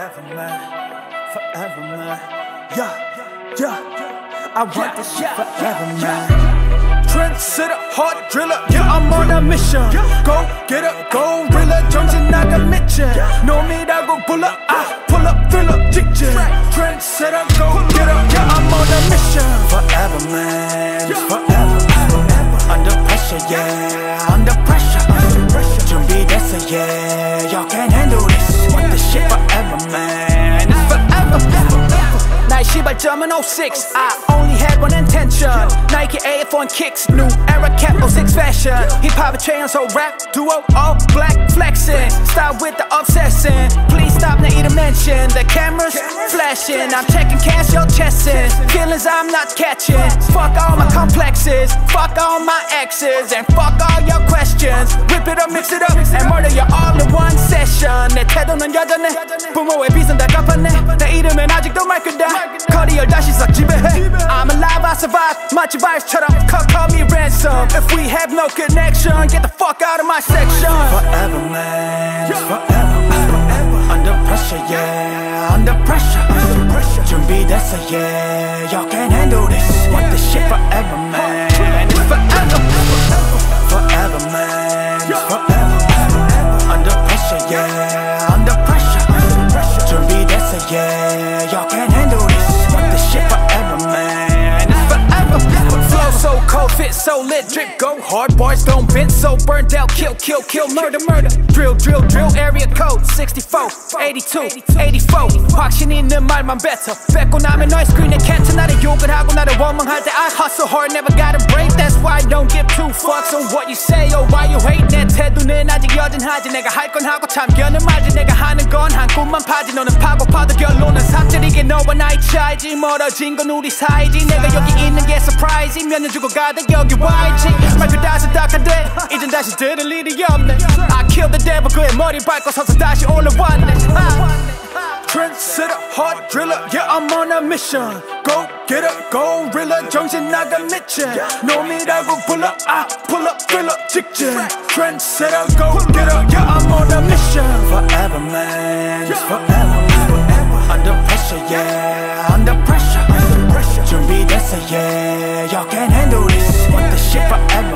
Forever man, forever man. Yeah, yeah, I want this shit forever man. Trendsetter, heart driller, yeah, I'm on a mission. Go get up, go realer, Johnson, I got Mitchell. No need, I go pull up, I pull up, fill up, jiction. Trendsetter, go get up, yeah, I'm on a mission. Forever man, forever, forever. Under pressure, yeah, under pressure. Don't be dancing, yeah, y'all can't handle this. Want this shit forever, man. It's forever, forever. Nike by German 06. I only had one intention. Nike AF1 kicks, new era cap 06 fashion. Hip hop trends, so rap duo, all black flexing. Stop with the obsession. Please stop, now eat a mention. The cameras flashing. I'm checking cash, your chessin'. Feelings I'm not catching. Fuck all my complexes. Fuck all my exes. And fuck all your questions. Whip it up, mix it up, and murder you all in one session. 내 태도는 여전해. 부모의 빚은 다 갚았네. 내 이름은 아직도 말끝다. 커리어 다시 싹 지배해. I'm alive, I survive. 마치 바이러스처럼 call me ransom. If we have no connection, get the fuck out of my section. Forever man, forever, forever. Under pressure, yeah, under pressure. 준비됐어, yeah, y'all can't handle this. Want this shit forever man. It's forever, forever man. Forever, forever. Under pressure, yeah, under pressure. 준비됐어, yeah, y'all can't handle this. Want this shit forever man. It's forever, forever. Flow so cold, fit so lit, drip go hard, bars don't bend, so burned out, kill, kill, kill, murder, murder. Drill, drill, drill, area code 64, 82, 84. 확신있는 말만 뱉어. 뺏고 나면 너의 스크린에 캔트. 나를 욕을 하고 나를 원망할 때 I hustle hard, never got a break. That's why I don't give two fucks on what you say or why you hate. 내 태도는 아직 여전하지. 내가 할 건 하고 참견은 말지. 내가 하는 건 한 꿈만 파지. 너는 파고파도 결론은 삽질이게. 너와 나의 차이지. 멀어진 건 우리 사이지. 내가 여기 있는 게 surprise. 몇 년 주고 가다 여기 와이지. 말 그다지 닦아대. 이젠 다시 들을 일이 없네. I killed the devil. 그의 머리 밟고 서서 다시 올라왔네. Trendsetter, heart driller, yeah, I'm on a mission. Go get up, go realer, 정신 나간 미친. 놈이라고 불러, I pull up, fill up, 직진. Trendsetter, go get up, yeah, I'm on a mission. Forever man, forever, forever. Under pressure, yeah, under pressure. 준비됐어, yeah, y'all can't handle this. Want this shit forever.